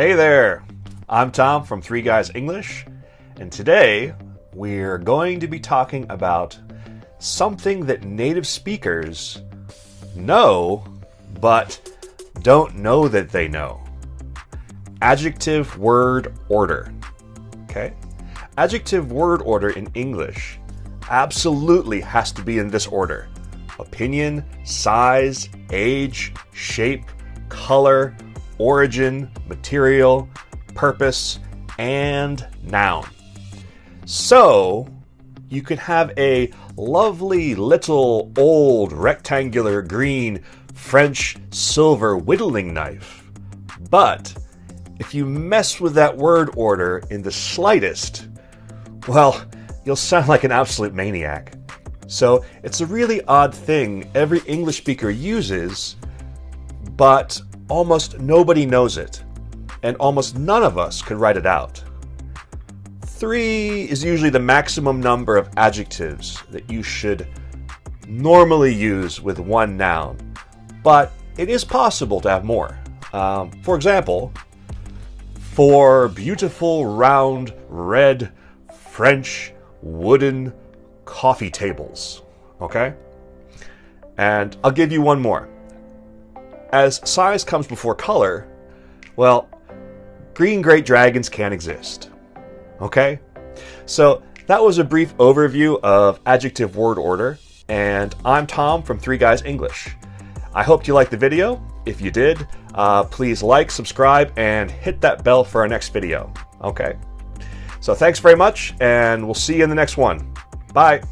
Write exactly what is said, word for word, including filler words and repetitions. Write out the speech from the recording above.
Hey there, I'm Tom from Three Guys English, and today we're going to be talking about something that native speakers know, but don't know that they know. Adjective word order, okay? Adjective word order in English absolutely has to be in this order. Opinion, size, age, shape, color, origin, material, purpose, and noun. So you can have a lovely little old rectangular green French silver whittling knife, but if you mess with that word order in the slightest, well, you'll sound like an absolute maniac. So it's a really odd thing every English speaker uses, but almost nobody knows it, and almost none of us could write it out. Three is usually the maximum number of adjectives that you should normally use with one noun, but it is possible to have more. Um, for example, four beautiful, round, red, French, wooden coffee tables, okay? And I'll give you one more. As size comes before color, well, green great dragons can't exist, okay? So that was a brief overview of adjective word order, and I'm Tom from Three Guys English. I hope you liked the video. If you did, uh, please like, subscribe, and hit that bell for our next video, okay? So thanks very much, and we'll see you in the next one. Bye.